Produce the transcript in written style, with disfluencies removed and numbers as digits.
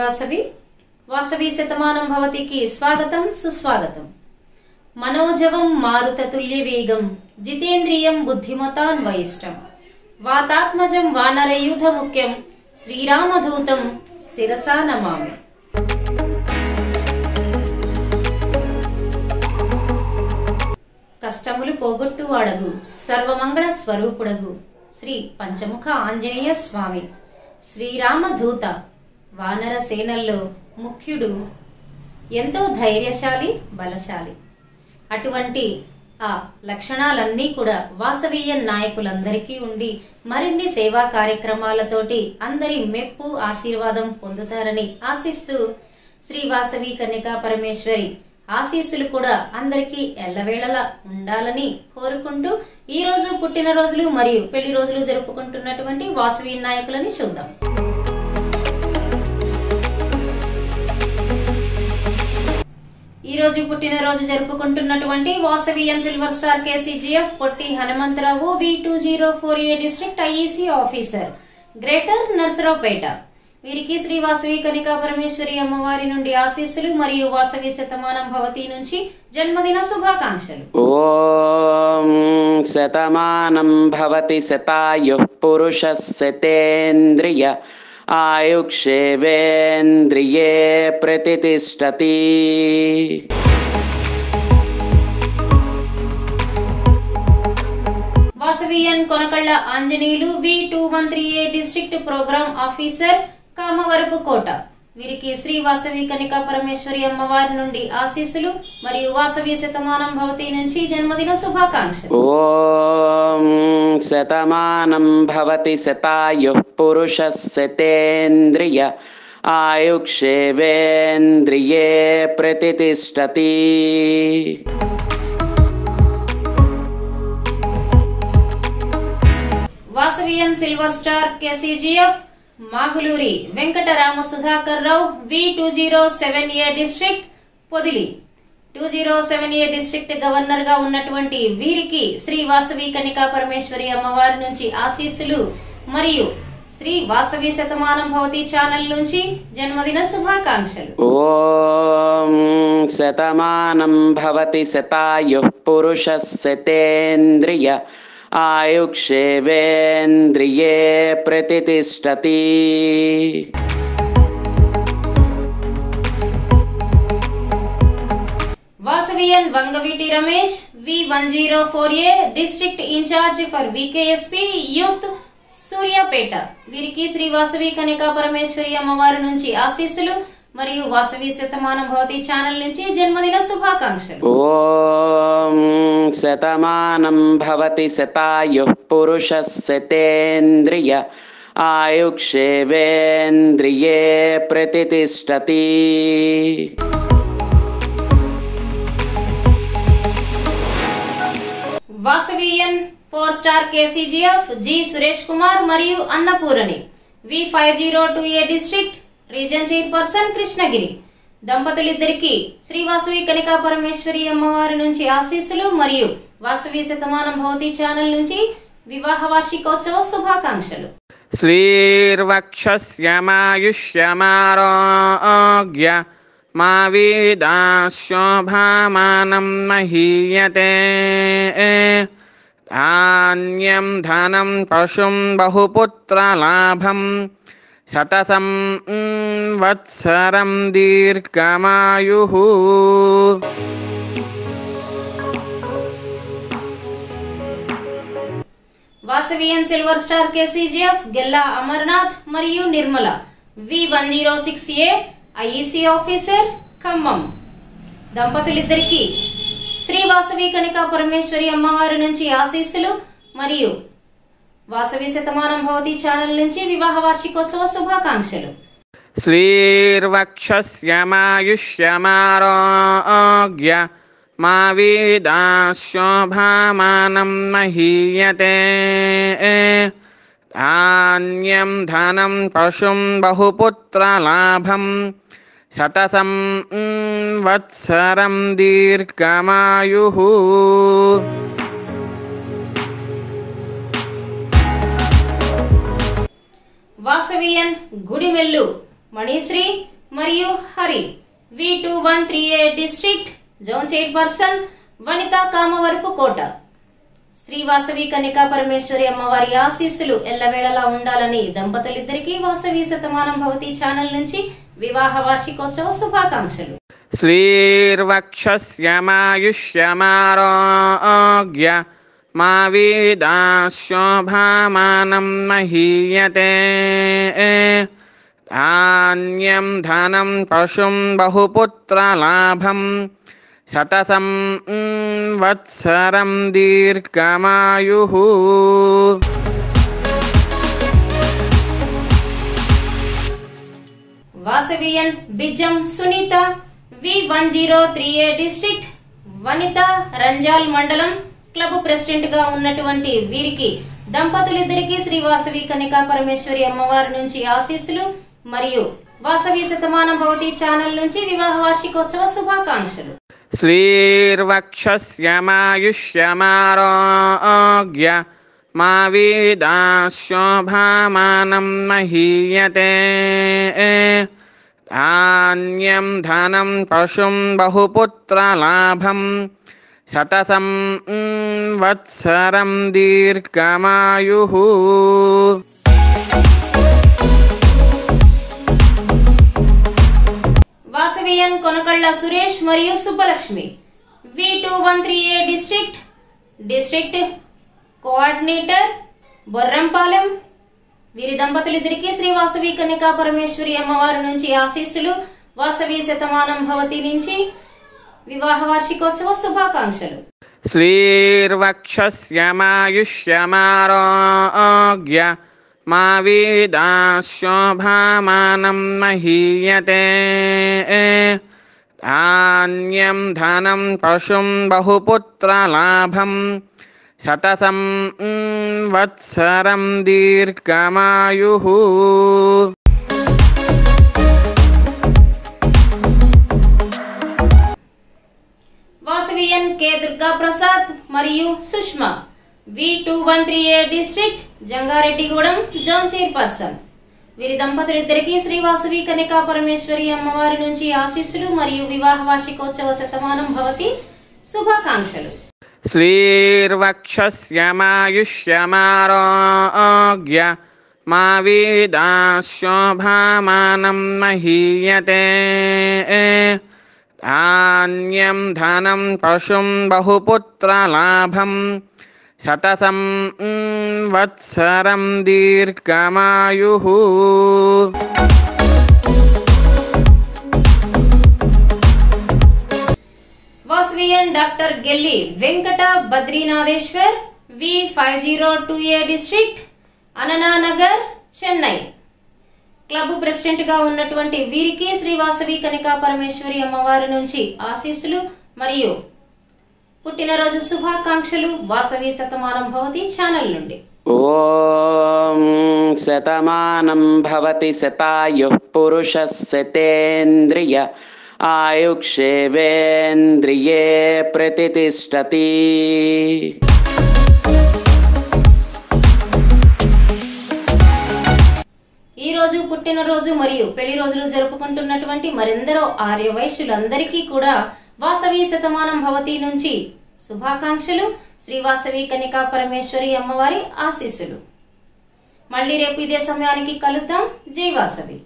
वासवी वासवी शतमानंभवति की स्वागतं सुस्वागतं। मनोजवं मारुततुल्य वेगं जितेन्द्रियं बुद्धिमतान्वयिष्ठं वातात्मजं वानरयूथ मुख्यं श्रीरामदूतं शिरसा नमामि। कष्टमुलु पोगొట్టువాడగు सर्वमंगళ స్వరూపుడగు श्री पंचमुख आंजनेय स्वामी श्रीरामदूत वानर सेनल्लो मुख्युडु एंतो धैर्यशाली बलशाली। अटुवंटि आ लक्षणालन्नी कूडा वासवीय नायकुलंदरिकी उंडी मरिन्नि सेवा कार्यक्रमालतोटी अंदरि मेप्पु आशीर्वादं पोंदुतारनि आशिस्तू श्री वासवी कन्यका परमेश्वरी ఆశీస్సులు కూడా అందరికీ ఎల్లవేళలా ఉండాలని కోరుకుంటూ ఈ రోజు పుట్టిన రోజులు మరియు పెళ్లి రోజులు జరుపుకుంటున్నటువంటి వాసవి నాయకులని చూద్దాం। ఈ రోజు పుట్టిన రోజు జరుపుకుంటున్నటువంటి Vasavian silver star KCGF Potti Hanumantharao V2048 district IEC officer greater Narasaraopet. వీరికి శ్రీ వాసవి కనికా పరమేశ్వరి అమ్మవారి నుండి ఆశీస్సులు మరియు వాసవి శతమానంభవతి నుంచి జన్మదిన శుభాకాంక్షలు। ఓం శతమానంభవతి శతాయు పురుషస్ శతేంద్రియ ఆయుక్షేవేంద్రియే ప్రతితిష్టతి। Vasavian Konakalla Anjaneyulu V2138 district programme officer Kamavarapu Kota. వీరికి శ్రీ వాసవి కనికా పరమేశ్వరి అమ్మవారి నుండి ఆశీస్సులు మరియు వాసవి శతమానం భవతి నుంచి జన్మదిన శుభాకాంక్షలు। ఓం శతమానం భవతి శతాయు పురుషస్ శతేంద్రియ ఆయుక్షేవేంద్రియే ప్రతితిష్టతి। Vasavian silver star KCGF Maguluri Venkatarama Sudhakar Rao V2078 district Podili. 2078 district governor గా ఉన్నటువంటి వీరికి శ్రీ వాసవి కనికా పరమేశ్వరి అమ్మవారి నుంచి ఆశీస్సులు మరియు శ్రీ వాసవి శతమానం భవతి ఛానల్ నుంచి జన్మదిన శుభాకాంక్షలు। ఓం శతమానం భవతి శతాయు పురుషస్ శతేంద్రియ ఆయుక్షేవేంద్రియే ప్రతితిష్టతి। Vasavian Vangaveeti Ramesh V1048 district incharge for VKSP youth Suryapet. వీరికి శ్రీ వాసవి కనికా పరమేశ్వరి అమ్మవారి నుంచి ఆశీస్సులు మరియు వాసవి శతమానంభవతి ఛానల్ నుంచి జన్మదిన శుభాకాంక్షలు। ఓం శతమానంభవతి శతాయు పురుషస్ శతేంద్రియ ఆయుక్షేవేంద్రియే ప్రతితిష్టతి। Vasavian 4 star KCGF G Suresh Kumar మరియు Annapurani V5028 district region chairperson Krishnagiri. దంపతులిద్దరికీ శ్రీ వాసవి కనికా పరమేశ్వరి అమ్మవారి నుంచి ఆశీస్సులు మరియు వాసవి శతమానం భవతి ఛానల్ నుంచి వివాహ వార్షికోత్సవ శుభాకాంక్షలు। శ్రీర్వక్షస్యమాయుష్యమారోగ్య మా వీదాశోభామానం మహీయతే ధాన్యం ధనం పశుం బహుపుత్రలాభం శతసం వత్సరం దీర్ఘమాయుః। Vasavian silver star KCGF Gella Amarnath మరియు Nirmala V106A IEC officer Khammam. దంపతులిద్దరికీ శ్రీ వాసవి కనికా పరమేశ్వరి అమ్మవారి నుంచి ఆశీస్సులు మరియు వాసవి శతమానం భవతి ఛానల్ నుంచి వివాహ వార్షికోత్సవ శుభాకాంక్షలు। శ్రీర్వక్షస్యమాయుష్యమారోగ్య మా వీదాశోభామానం మహీయతే ధాన్యం ధనం పశుం బహుపుత్రలాభం శతసం వత్సరం దీర్ఘమాయుః। వాసవియన్ గుడిమెల్లు मणिश्री मरियु Hari V2138 district zone chairperson Vanita Kamavarapu Kota. Shri Vasavi Kanika परमेश्वरी अम्मवारी आशीस्सुलु ఎల్లవేళలా ఉండాలని దంపతులిద్దరికీ వాసవి శతమానంభవతి ఛానల్ నుంచి వివాహ వార్షికోత్సవ శుభాకాంక్షలు। శ్రీర్వక్షస్యమాయుష్యమారోగ్య మా వీదాశోభామానం మహీయతే ధాన్యం ధనం పశుం బహుపుత్రలాభం शतसं वत्सरं दीर्घमायुः। वासवीयन बिजम सुनीता V1038 डिस्ट्रिक्ट वनिता रंजाल मंडलम क्लब प्रेसिडेंट गा उन्नटुवंटी वीरिकी దంపతులిద్దరికీ श्री वासवी कनिका परमेश्वरी अम्मवारी नुंची आशीस्सुलु मरियु वासवी శతమానంభవతి ఛానల్ नुंची विवाह वार्षिकोत्सव शुभाकांक्षलु। श्रीर्वक्षस्यमायुष्यमारोग्य मा वीदाशोभामानं महीयते धान्यं धनं पशुं बहुपुत्रलाभं शतसं वत्सरं दीर्घमायुः। वासवीयन कोनकल्ल सुरेश मरियु Subbalakshmi V2138 district coordinator Borrampalem వీరి దంపతులిద్దరికీ श्री वासवी कनिका परमेश्वरी अम्मवारी నుంచి ఆశీస్సులు వాసవి శతమానంభవతి నుంచి వివాహ వార్షికోత్సవ శుభాకాంక్షలు। శ్రీర్వక్షస్యమాయుష్యమారోగ్య मा वीदाशोभामानं महीयते धान्यं धनं पशुं बहुपुत्रलाभं शतसं वत्सरं दीर्घमायुः। वासवीयन के दुर्गा प्रसाद मरियु Sushma V2138 district जंगारेड्डिगूडम zone chairperson वीर దంపతులిద్దరికీ श्री वासवी कनिका परमेश्वरी अम्मवारी नुंची आशीस्सुलु मरियु विवाह वार्षिकोत्सव శతమానం భవతి శుభాకాంక్షలు। శ్రీర్వక్షస్యమాయుష్యమారోగ్య మా వీదాశోభామానం మహీయతే ధాన్యం ధనం పశుం బహుపుత్రలాభం शतसं वत्सरं दीर्घमायुः। वासवीयन doctor Gelli Venkata Badrinatheswar V5028 district Annanagar Chennai club president गा उन्नटुवंटी वीरिकी श्री वासवी कनिका परमेश्वरी अम्मवारी नुंची आशीस्सुलु मरियु పుట్టినరోజు శుభాకాంక్షలు వాసవి శతమానం భవతి ఛానల్ నుండి। ఓం శతమానం భవతి శతాయుః పురుషః శతేంద్రియ ఆయుక్షేవేంద్రియే ప్రతితిష్టతి। ఈ రోజు పుట్టినరోజు మరియు పెళ్లి రోజులు జరుపుకుంటున్నటువంటి మరెందరో ఆర్యవైశ్యులందరికీ కూడా వాసవి శతమానం భవతి నుంచి శుభాకాంక్షలు శ్రీ వాసవి కనికా పరమేశ్వరి అమ్మవారి ఆశీస్సులు। మళ్ళీ రేపు ఇదే సమయానికి కలుద్దాం। జై వాసవి।